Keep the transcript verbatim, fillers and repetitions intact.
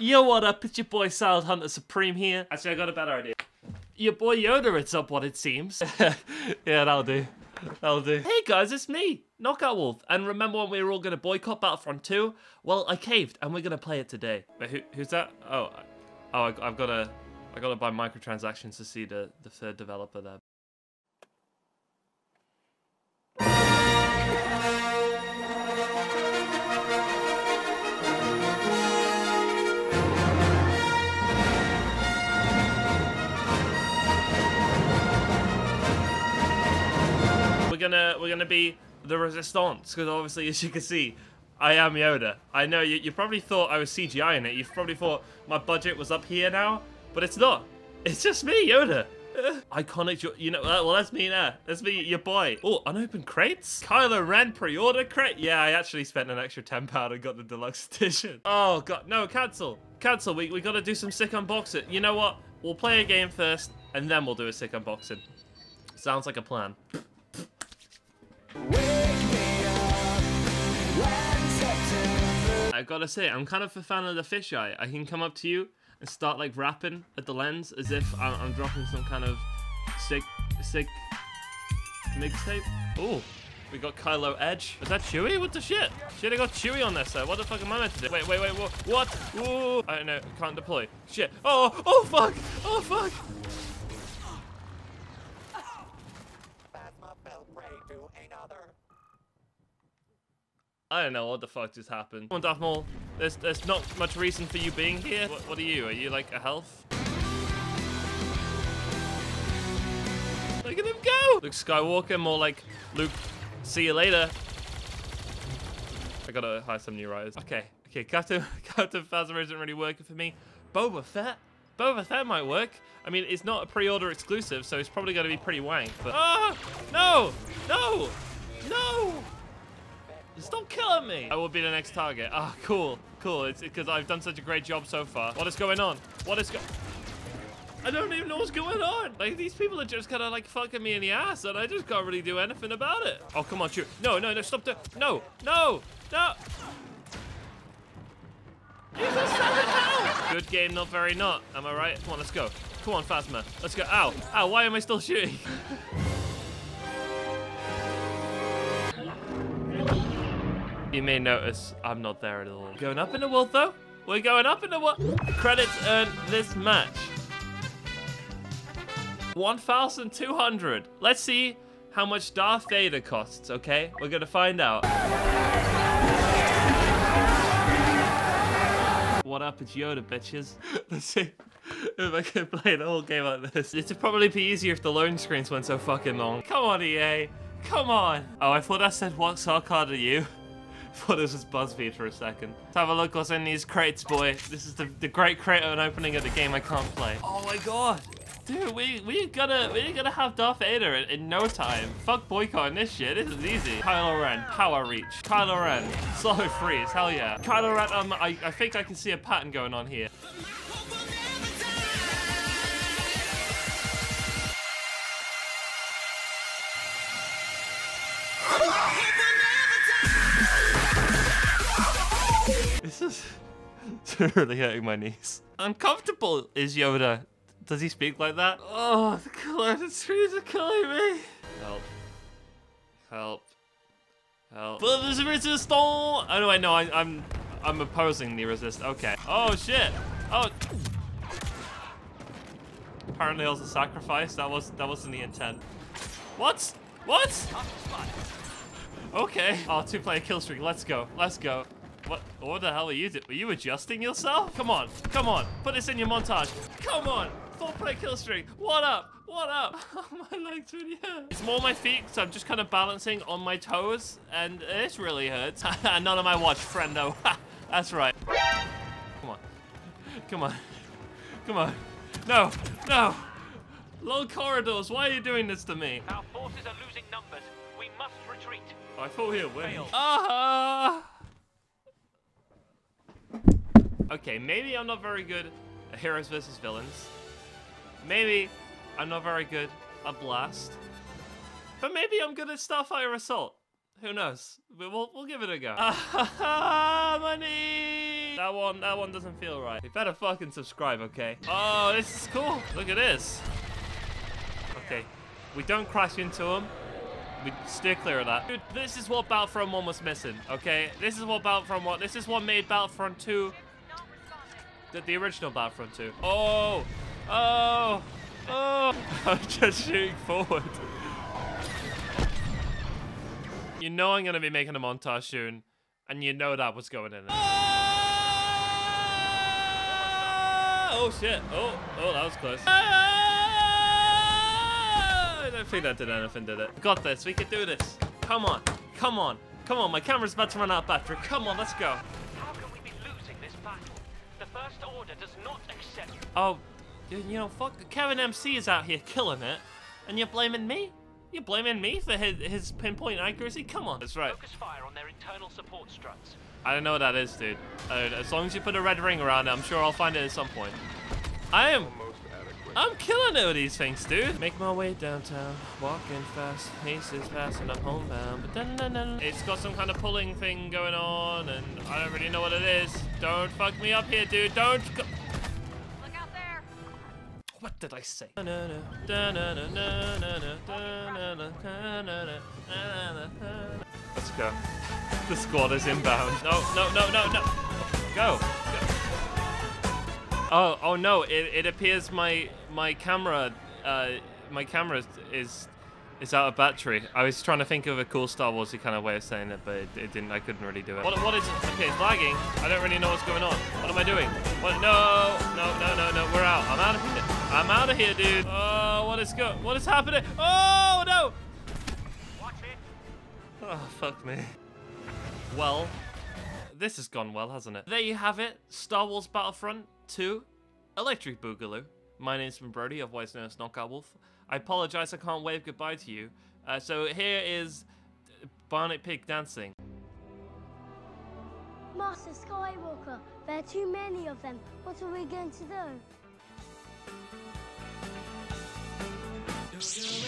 Yo, what up? It's your boy Silent Hunter Supreme here. Actually, I got a better idea. Your boy Yoda, it's up what it seems. Yeah, that'll do. That'll do. Hey guys, it's me, Knockout Wolf. And remember when we were all gonna boycott Battlefront two? Well, I caved, and we're gonna play it today. Wait, who, who's that? Oh, oh, I, I've gotta, I gotta buy microtransactions to see the the third developer there. We're gonna, we're gonna be the Resistance, because obviously, as you can see, I am Yoda. I know you, you probably thought I was C G I in it. You probably thought my budget was up here now, but it's not. It's just me, Yoda. Iconic, you know. Well, that's me there. That's me, your boy. Oh, unopened crates. Kylo Ren pre-order crate. Yeah, I actually spent an extra ten pound and got the deluxe edition. Oh god, no, cancel, cancel. We we gotta do some sick unboxing. You know what? We'll play a game first, and then we'll do a sick unboxing. Sounds like a plan. I've got to say, I'm kind of a fan of the fisheye. I can come up to you and start like rapping at the lens as if I'm, I'm dropping some kind of sick, sick mixtape. Oh, we got Kylo Edge. Is that Chewie? What the shit? Shit, I got Chewie on there, sir. What the fuck am I meant to do? Wait, wait, wait, what? What? Ooh. I don't know. Can't deploy. Shit. Oh, oh, fuck. Oh, fuck. I don't know what the fuck just happened. Come on, Darth Maul. There's there's not much reason for you being here. What, what are you? Are you like a health? Look at him go! Luke Skywalker, more like Luke. See you later. I gotta hire some new writers. Okay, okay. Captain Captain Fazer isn't really working for me. Boba Fett. Boba Fett might work. I mean, it's not a pre-order exclusive, so it's probably gonna be pretty wank. But ah, no, no, no! Stop killing me! I will be the next target. Ah, oh, cool, cool. It's because I've done such a great job so far. What is going on? What is go- I don't even know what's going on. Like, these people are just kind of like fucking me in the ass, and I just can't really do anything about it. Oh, come on, shoot! No, no, no! Stop the- No, no, no! Jesus, hell! Good game, not very not. Am I right? Come on, let's go. Come on, Phasma. Let's go. Ow, ow! Why am I still shooting? You may notice I'm not there at all. Going up in the world though. We're going up in the world. Credits earned this match. one thousand two hundred. Let's see how much Darth Vader costs, okay? We're gonna find out. What up, it's Yoda, bitches. Let's see if I can play the whole game like this. It'd probably be easier if the loading screens went so fucking long. Come on, E A, come on. Oh, I thought I said what's our card to you. I thought this was BuzzFeed for a second. Let's have a look what's in these crates, boy. This is the, the great crate of an opening of the game I can't play. Oh my god. Dude, we, we're gonna we're gonna have Darth Vader in, in no time. Fuck boycotting this shit, this is easy. Kylo Ren, power reach. Kylo Ren, slow freeze, hell yeah. Kylo Ren, um, I, I think I can see a pattern going on here. This is really hurting my knees. Uncomfortable is Yoda. Does he speak like that? Oh, the colored screens are killing me. Help. Help. Help. But there's a resistance. Oh no, I know. I, I'm, I'm opposing the resist. Okay. Oh shit. Oh. Apparently, I was a sacrifice. That was that wasn't the intent. What? What? Okay. Oh, two-player kill streak. Let's go. Let's go. What, what the hell are you doing? Were you adjusting yourself? Come on, come on, put this in your montage. Come on, full play kill streak. What up, what up? My legs really hurt. It's more my feet, so I'm just kind of balancing on my toes, and this really hurts. None of my watch, friendo. That's right. Come on, come on, come on. No, no. Long corridors, why are you doing this to me? Our forces are losing numbers. We must retreat. I thought we were winning. Ah! Uh-huh. Okay, maybe I'm not very good at Heroes versus Villains. Maybe I'm not very good at Blast. But maybe I'm good at Star Fighter Assault. Who knows? We'll, we'll give it a go. Ah, ha, ha, money! That one, that one doesn't feel right. You better fucking subscribe, okay? Oh, this is cool. Look at this. Okay, we don't crash into him. We steer clear of that. Dude, this is what Battlefront one was missing, okay? This is what Battlefront one, this is what made Battlefront two, the, the original Battlefront two. Oh, oh, oh. I'm just shooting forward. You know I'm gonna be making a montage soon, and you know that was going in. Ah! Oh shit, oh, oh, that was close. Ah! I don't think that did anything, did it? We got this, we can do this. Come on, come on, come on, my camera's about to run out of battery. Come on, let's go. How can we be losing this battle? The First Order does not accept. Oh, you know, fuck, Kevin M C is out here killing it, and you're blaming me? You're blaming me for his, his pinpoint accuracy? Come on, that's right. Focus fire on their internal support struts. I don't know what that is, dude. Uh, as long as you put a red ring around it, I'm sure I'll find it at some point. I am... I'm killing it with these things, dude. Make my way downtown, walking fast, paces fast, and I'm homebound. But dun, dun, dun. It's got some kind of pulling thing going on, and I don't really know what it is. Don't fuck me up here, dude. Don't. Go Look out there. What did I say? Let's go. The squad is inbound. No, no, no, no, no. Go. Go. Oh, oh no! It, it appears my my camera, uh, my camera is is out of battery. I was trying to think of a cool Star Warsy kind of way of saying it, but it, it didn't. I couldn't really do it. What, what is it? Okay, it's lagging. I don't really know what's going on. What am I doing? What? No, no, no, no, no. We're out. I'm out of here. I'm out of here, dude. Oh, what is go? What is happening? Oh no! Watch it. Oh fuck me. Well, this has gone well, hasn't it? There you have it. Star Wars Battlefront two, Electric Boogaloo. My name's Ben Brody, otherwise known as Knockout Wolf. I apologize, I can't wave goodbye to you. Uh, so here is Barnet Pig dancing. Master Skywalker, there are too many of them. What are we going to do?